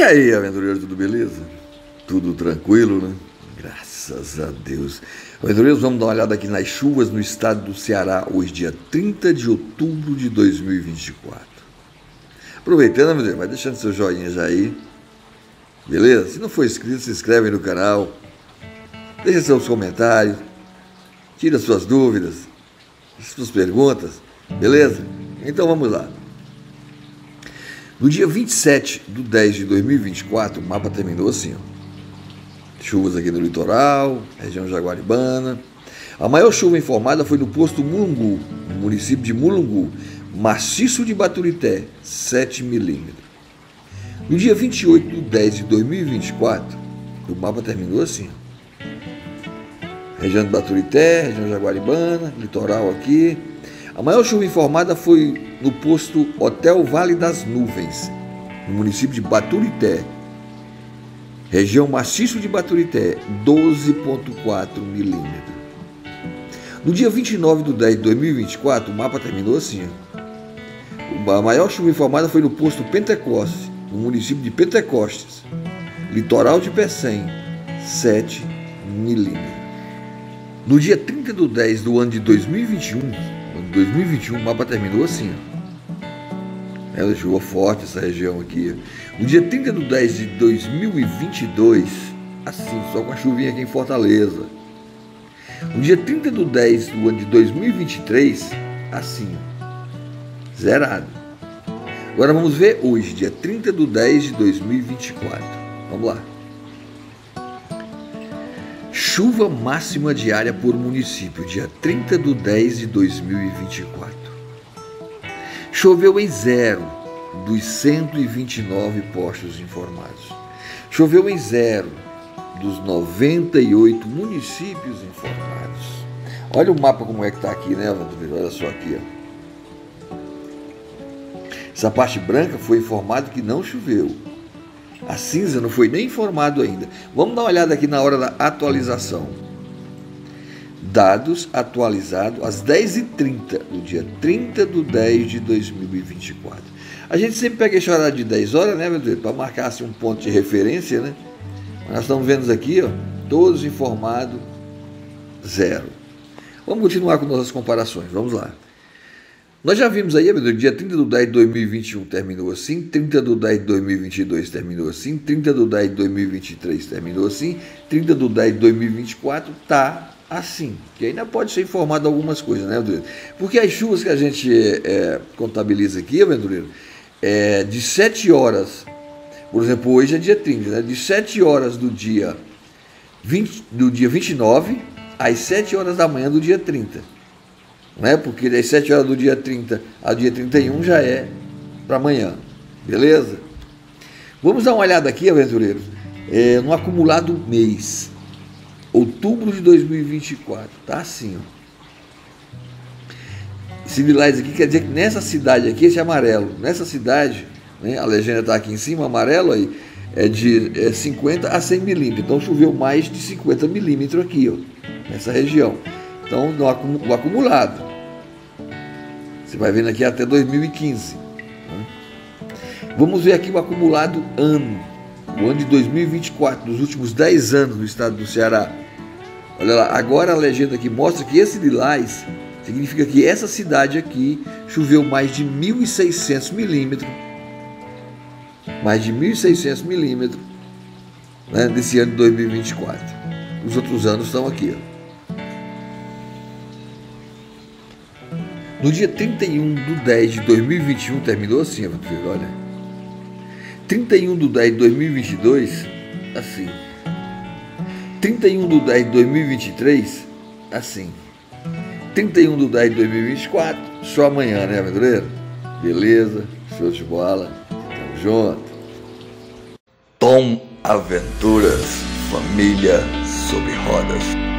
E aí, aventureiros, tudo beleza? Tudo tranquilo, né? Graças a Deus. Aventureiros, vamos dar uma olhada aqui nas chuvas no estado do Ceará, hoje, dia 30 de outubro de 2024. Aproveitando, aventureiros, vai deixando seu joinha já aí. Beleza? Se não for inscrito, se inscreve no canal. Deixe seus comentários. Tira suas dúvidas. Suas perguntas. Beleza? Então vamos lá. No dia 27 de 10 de 2024, o mapa terminou assim, ó. Chuvas aqui no litoral, região jaguaribana. A maior chuva informada foi no posto Mulungu, no município de Mulungu, maciço de Baturité, 7 milímetros. No dia 28 de 10 de 2024, o mapa terminou assim, ó. Região de Baturité, região jaguaribana, litoral aqui. A maior chuva informada foi no posto Hotel Vale das Nuvens, no município de Baturité, região maciço de Baturité, 12,4 milímetros. No dia 29 de 10 de 2024, o mapa terminou assim. A maior chuva informada foi no posto Pentecostes, no município de Pentecostes, litoral de Pecém, 7 milímetros. No dia 30 de 10 do ano de 2021, o mapa terminou assim, ó. Ela chuva forte essa região aqui. No dia 30 de 10 de 2022, assim, só com a chuvinha aqui em Fortaleza. No dia 30 de 10 do ano de 2023, assim, zerado. Agora vamos ver hoje, dia 30 de 10 de 2024. Vamos lá. Chuva máxima diária por município, dia 30 de 10 de 2024. Choveu em 0 dos 129 postos informados. Choveu em 0 dos 98 municípios informados. Olha o mapa como é que está aqui, né, Vandover? Olha só aqui, ó. Essa parte branca foi informado que não choveu. A cinza não foi nem informado ainda. Vamos dar uma olhada aqui na hora da atualização. Dados atualizados às 10h30, no dia 30 de 10 de 2024. A gente sempre pega esse horário de 10 horas, né, meu Deus? Para marcar assim, um ponto de referência, né? Mas nós estamos vendo aqui, ó, todos informados, 0. Vamos continuar com nossas comparações, vamos lá. Nós já vimos aí, meu Deus, dia 30 de 10 de 2021 terminou assim, 30 de 10 de 2022 terminou assim, 30 de 10 de 2023 terminou assim, 30 de 10 de 2024 tá assim. Que ainda pode ser informado algumas coisas, né, aventureiro? Porque as chuvas que a gente contabiliza aqui, aventureiro, é de 7 horas, por exemplo, hoje é dia 30, né? De 7 horas do dia 29 às 7 horas da manhã do dia 30. Né? Porque das 7 horas do dia 30 ao dia 31 já é para amanhã, beleza? Vamos dar uma olhada aqui, aventureiros, no acumulado mês, outubro de 2024, tá assim, ó. Civilais aqui quer dizer que nessa cidade aqui, esse amarelo, nessa cidade, né, a legenda tá aqui em cima, amarelo aí, é de 50 a 100 milímetros, então choveu mais de 50 milímetros aqui, ó, nessa região. Então, o acumulado, você vai vendo aqui até 2015. Né? Vamos ver aqui o acumulado ano, o ano de 2024, dos últimos 10 anos no estado do Ceará. Olha lá, agora a legenda aqui mostra que esse lilás significa que essa cidade aqui choveu mais de 1.600 milímetros, né, desse ano de 2024. Os outros anos estão aqui, ó. No dia 31 de 10 de 2021, terminou assim, olha. 31 de 10 de 2022, assim. 31 de 10 de 2023, assim. 31 de 10 de 2024, só amanhã, né, aventureiro? Beleza, show de bola, tamo junto. TON Aventuras, família sob rodas.